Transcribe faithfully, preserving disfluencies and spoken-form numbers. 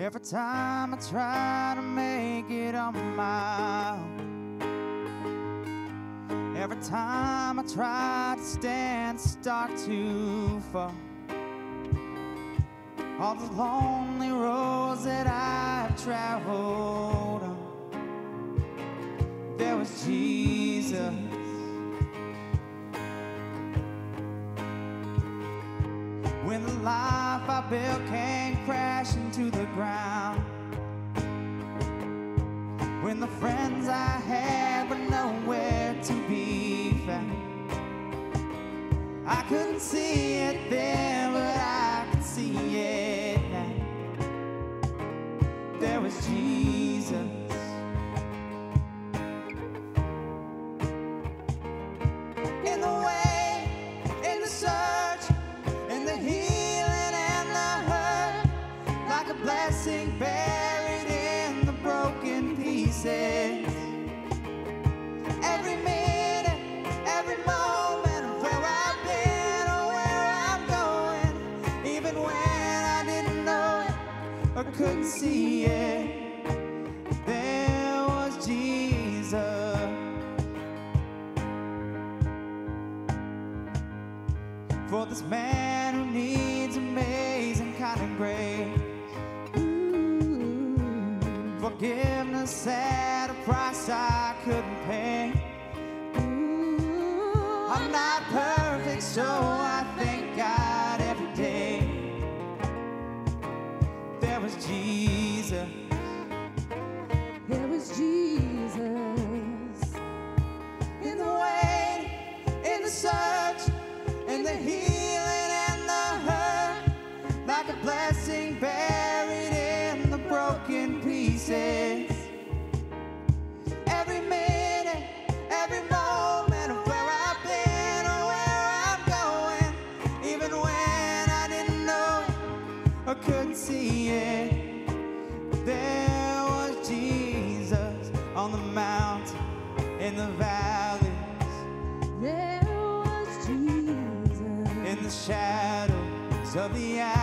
Every time I try to make it on my own, every time I try to stand, start to fall. All the lonely roads that I've traveled on, there was Jesus. When the life I built came crashing to the ground, when the friends I had were nowhere to be found, I couldn't see it then, but I can see it now. There was Jesus. Every minute, every moment, where I've been or where I'm going, even when I didn't know it or couldn't see it, there was Jesus. For this man who needs amazing kind of grace, forgiveness at a price I couldn't pay. Ooh, I'm not perfect, so I thank God every day. There was Jesus. There was Jesus. In the wait, in the search, in the healing and the hurt, like a blessing buried in the broken pieces. Every minute, every moment, of where I've been or where I'm going, even when I didn't know it or couldn't see it, there was Jesus. On the mountain, in the valleys, there was Jesus. In the shadows of the hour.